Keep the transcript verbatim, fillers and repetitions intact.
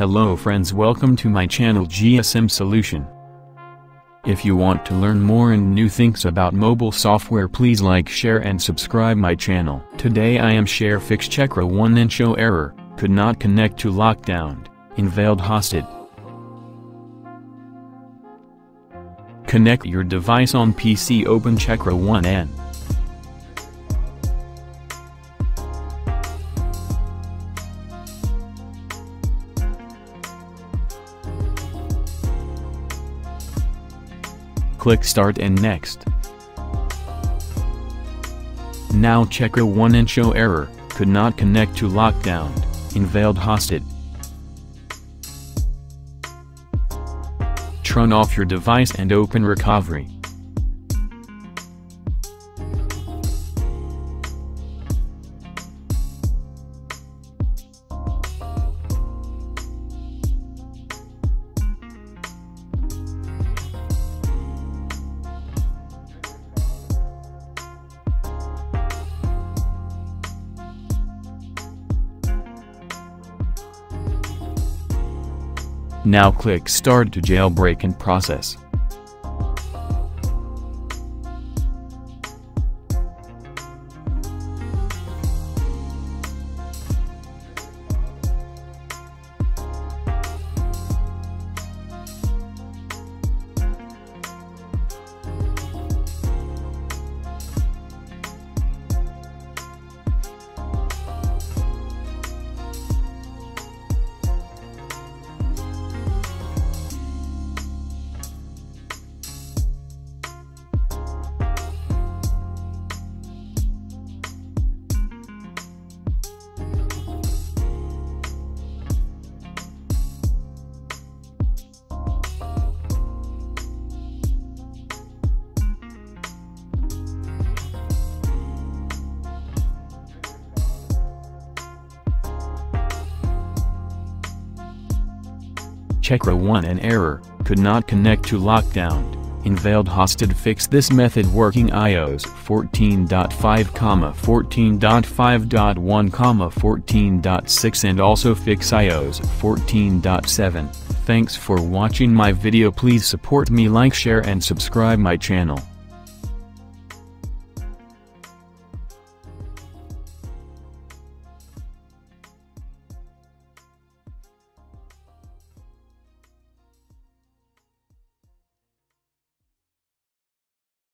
Hello friends, welcome to my channel G S M Solution. If you want to learn more and new things about mobile software, please like, share and subscribe my channel. Today I am share fix Checkra one and show error, could not connect to lockdown, invalid HostID. Connect your device on P C, open Checkra one. Click Start and Next. Now Checkra one and show error, could not connect to lockdown, invalid HostID. Turn off your device and open recovery. Now click Start to jailbreak and process. Checkra one and error, could not connect to lockdown, invalid HostID. Fix this method working iOS fourteen point five, fourteen point five point one, fourteen point six and also fix iOS fourteen point seven. Thanks for watching my video. Please support me, like, share and subscribe my channel.